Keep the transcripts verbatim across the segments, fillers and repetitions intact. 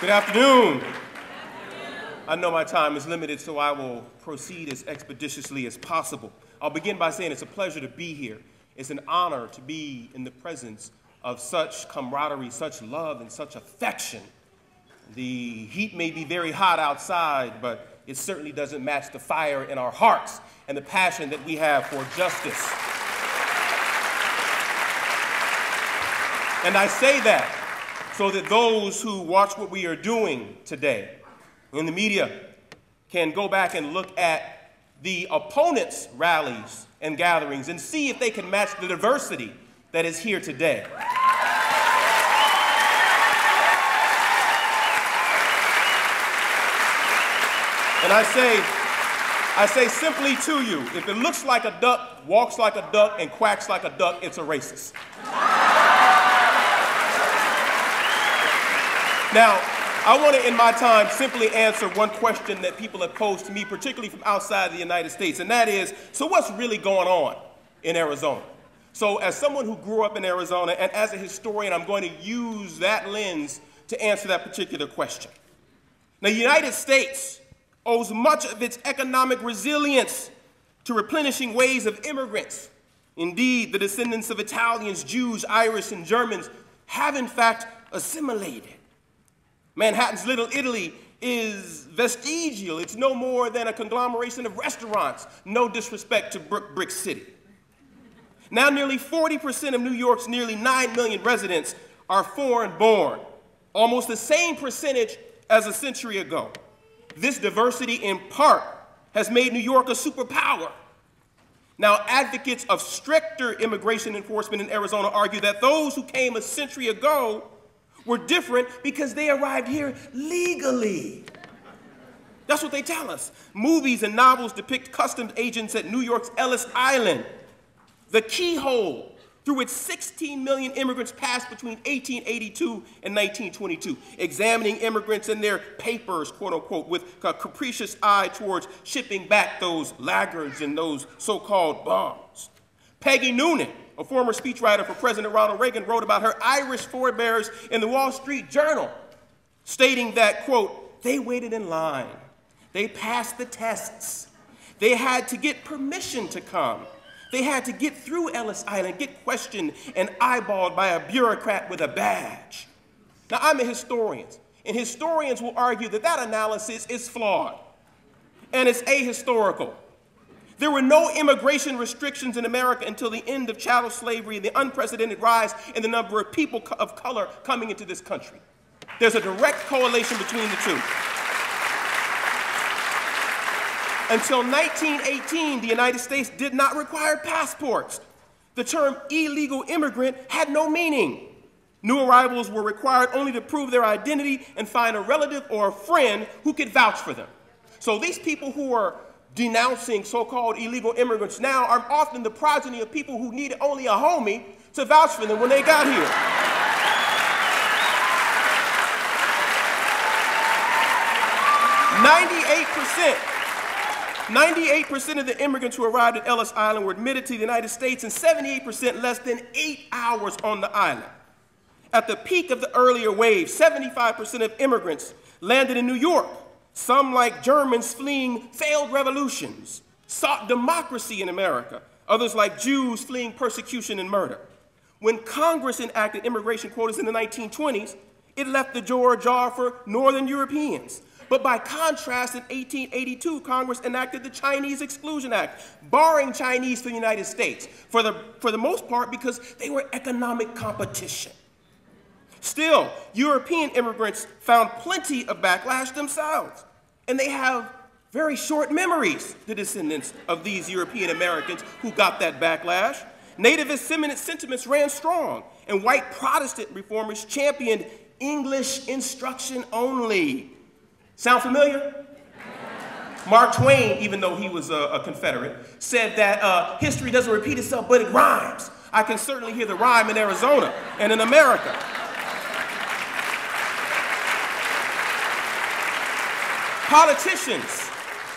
Good afternoon. Good afternoon. I know my time is limited, so I will proceed as expeditiously as possible. I'll begin by saying it's a pleasure to be here. It's an honor to be in the presence of such camaraderie, such love, and such affection. The heat may be very hot outside, but it certainly doesn't match the fire in our hearts and the passion that we have for justice. And I say that so that those who watch what we are doing today in the media can go back and look at the opponents' rallies and gatherings and see if they can match the diversity that is here today. And I say, I say simply to you, if it looks like a duck, walks like a duck, and quacks like a duck, it's a racist. Now, I want to, in my time, simply answer one question that people have posed to me, particularly from outside the United States, and that is, so what's really going on in Arizona? So as someone who grew up in Arizona, and as a historian, I'm going to use that lens to answer that particular question. Now, the United States owes much of its economic resilience to replenishing waves of immigrants. Indeed, the descendants of Italians, Jews, Irish, and Germans have in fact assimilated. Manhattan's Little Italy is vestigial. It's no more than a conglomeration of restaurants, no disrespect to Brick City. Now nearly forty percent of New York's nearly nine million residents are foreign-born, almost the same percentage as a century ago. This diversity, in part, has made New York a superpower. Now, advocates of stricter immigration enforcement in Arizona argue that those who came a century ago were different because they arrived here legally. That's what they tell us. Movies and novels depict customs agents at New York's Ellis Island, the keyhole through which sixteen million immigrants passed between eighteen eighty-two and nineteen twenty-two, examining immigrants and their papers, quote unquote, with a capricious eye towards shipping back those laggards and those so-called bombs. Peggy Noonan, a former speechwriter for President Ronald Reagan, wrote about her Irish forebears in the Wall Street Journal, stating that, quote, they waited in line, they passed the tests, they had to get permission to come. They had to get through Ellis Island, get questioned and eyeballed by a bureaucrat with a badge. Now, I'm a historian, and historians will argue that that analysis is flawed, and it's ahistorical. There were no immigration restrictions in America until the end of chattel slavery and the unprecedented rise in the number of people of color coming into this country. There's a direct correlation between the two. Until nineteen eighteen, the United States did not require passports. The term illegal immigrant had no meaning. New arrivals were required only to prove their identity and find a relative or a friend who could vouch for them. So these people who are denouncing so-called illegal immigrants now are often the progeny of people who needed only a homie to vouch for them when they got here. ninety-eight percent. ninety-eight percent of the immigrants who arrived at Ellis Island were admitted to the United States, and seventy-eight percent less than eight hours on the island. At the peak of the earlier wave, seventy-five percent of immigrants landed in New York. Some, like Germans fleeing failed revolutions, sought democracy in America. Others, like Jews fleeing persecution and murder. When Congress enacted immigration quotas in the nineteen twenties, it left the door ajar for Northern Europeans. But by contrast, in eighteen eighty-two, Congress enacted the Chinese Exclusion Act, barring Chinese from the United States, for the, for the most part because they were economic competition. Still, European immigrants found plenty of backlash themselves, and they have very short memories, the descendants of these European Americans who got that backlash. Nativist sentiments ran strong, and white Protestant reformers championed English instruction only. Sound familiar? Mark Twain, even though he was a, a Confederate, said that uh, history doesn't repeat itself, but it rhymes. I can certainly hear the rhyme in Arizona and in America. Politicians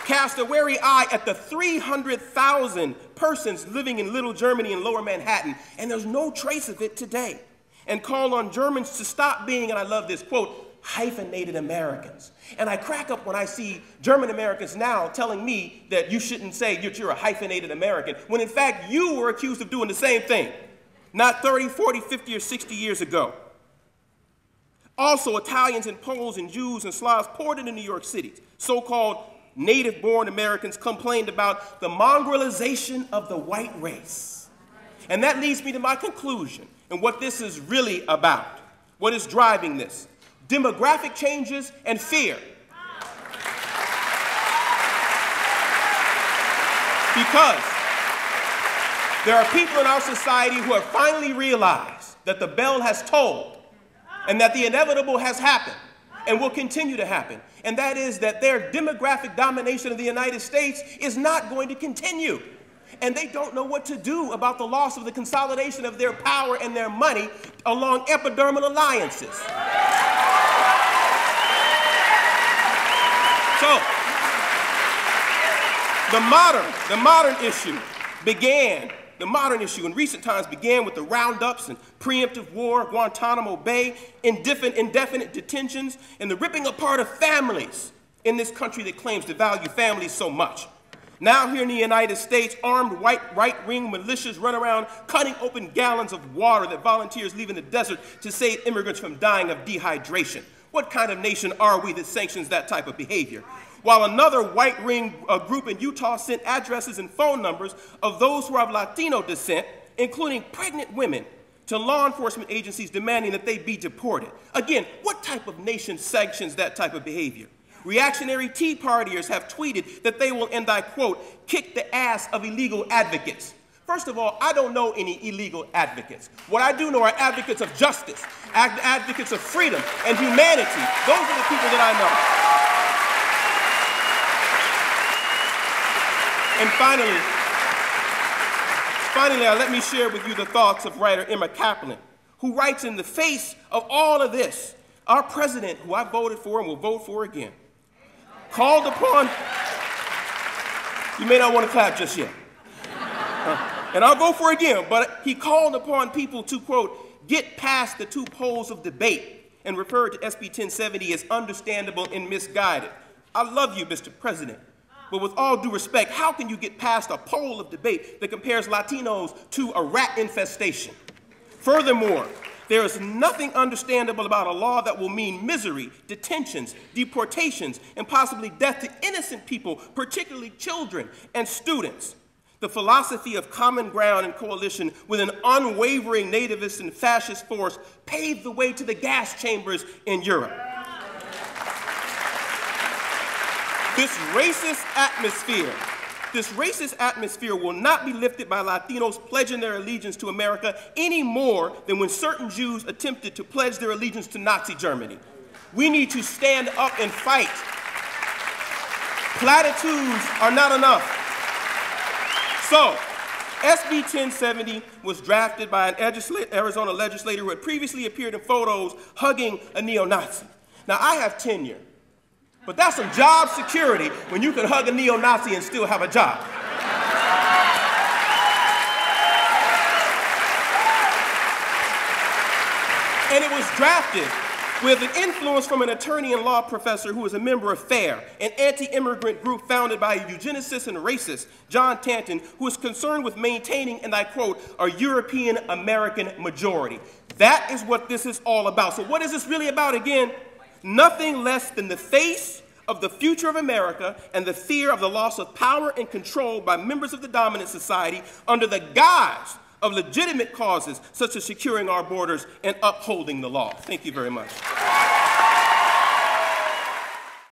cast a wary eye at the three hundred thousand persons living in Little Germany and Lower Manhattan, and there's no trace of it today, and called on Germans to stop being, and I love this, quote, hyphenated Americans. And I crack up when I see German Americans now telling me that you shouldn't say that you're a hyphenated American, when in fact you were accused of doing the same thing, not thirty, forty, fifty, or sixty years ago. Also, Italians and Poles and Jews and Slavs poured into New York City. So-called native-born Americans complained about the mongrelization of the white race. And that leads me to my conclusion and what this is really about. What is driving this? Demographic changes and fear. Because there are people in our society who have finally realized that the bell has tolled and that the inevitable has happened and will continue to happen. And that is that their demographic domination of the United States is not going to continue. And they don't know what to do about the loss of the consolidation of their power and their money along epidermal alliances. So, the modern, the modern issue began The modern issue in recent times began with the roundups and preemptive war, Guantanamo Bay, indefinite, indefinite detentions, and the ripping apart of families in this country that claims to value families so much. Now here in the United States, armed white right-wing militias run around cutting open gallons of water that volunteers leave in the desert to save immigrants from dying of dehydration. What kind of nation are we that sanctions that type of behavior? While another white ring uh, group in Utah sent addresses and phone numbers of those who are of Latino descent, including pregnant women, to law enforcement agencies demanding that they be deported. Again, what type of nation sanctions that type of behavior? Reactionary Tea Partiers have tweeted that they will, and I quote, kick the ass of illegal advocates. First of all, I don't know any illegal advocates. What I do know are advocates of justice, ad advocates of freedom and humanity. Those are the people that I know. And finally, finally, let me share with you the thoughts of writer Emma Kaplan, who writes, in the face of all of this, our president, who I voted for and will vote for again, called upon, you may not want to clap just yet, uh, and I'll vote for again, but he called upon people to, quote, get past the two poles of debate, and referred to S B ten seventy as understandable and misguided. I love you, Mister President. But with all due respect, how can you get past a pole of debate that compares Latinos to a rat infestation? Furthermore, there is nothing understandable about a law that will mean misery, detentions, deportations, and possibly death to innocent people, particularly children and students. The philosophy of common ground and coalition with an unwavering nativist and fascist force paved the way to the gas chambers in Europe. This racist atmosphere, this racist atmosphere will not be lifted by Latinos pledging their allegiance to America any more than when certain Jews attempted to pledge their allegiance to Nazi Germany. We need to stand up and fight. Platitudes are not enough. So, S B ten seventy was drafted by an Arizona legislator who had previously appeared in photos hugging a neo-Nazi. Now, I have tenure. But that's some job security when you can hug a neo-Nazi and still have a job. And it was drafted with an influence from an attorney and law professor who is a member of FAIR, an anti-immigrant group founded by a eugenicist and racist, John Tanton, who is concerned with maintaining, and I quote, a European-American majority. That is what this is all about. So what is this really about again? Nothing less than the face of the future of America and the fear of the loss of power and control by members of the dominant society under the guise of legitimate causes such as securing our borders and upholding the law. Thank you very much.